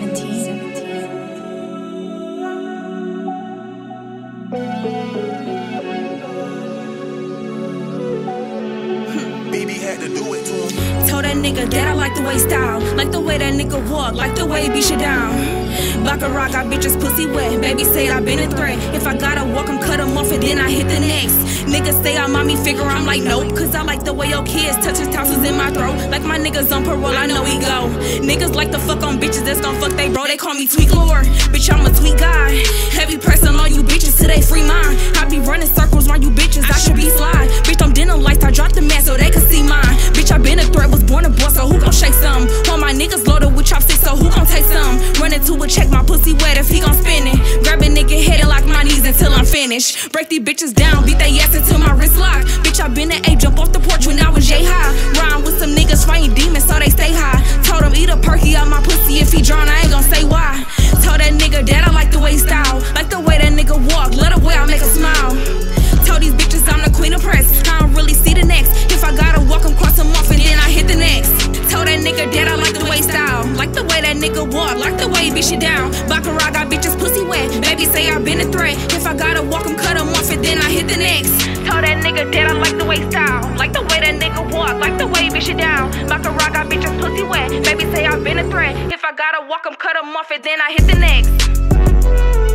Told that nigga that I like the way style, like the way that nigga walk, like the way he beat you down. Baccarat got bitches pussy wet, baby say I been a threat. If I gotta walk him, cut him off and then I hit the next. Niggas say I'm mommy figure, I'm like nope, cause I like the way your kids touch his tonsils in my throat. Like my niggas on parole, I know he go. Niggas like to fuck on bitches that's gon' fuck they bro, they call me tweet lord. Bitch, I'm a tweet guy, heavy pressing on you bitches till they free mine. I be running circles around you bitches, I should be slide. Bitch, them dinner lights, I dropped the mask so they could see mine. Bitch, I been a threat, was born a boy, so who gon' shake some? All my niggas loaded with chopsticks, so who gon' take some? Running to a check, my pussy wet if he gon' spin it. Grab a nigga head and lock my knees until I'm finished. Break these bitches down, beat they ass until my wrist lock. Bitch, I been an A, jump off the porch when I was yay high. Rhyme with some niggas fighting demons, so they stay high. Told him eat a perky out my pussy, if he drawn, I ain't gon' say why. Told that nigga that I like the way he style, like the way that nigga walk, love the way I make him smile. Told these bitches I'm the queen of press, I don't really see the next. If I gotta walk him, cross him off and then I hit the next. Told that nigga that I like the way he style, like the way that nigga walk, like the way he beat you down. Baccarat got bitches pussy wet, baby say I been a threat. If I gotta walk him, cut him off and then I hit the next. Told that nigga that I like the way he style, like the way that nigga walk, like the way he beat you down. Baccarat got bitches pussy wet, baby say I been a threat. If I gotta walk him, cut him off and then I hit the next.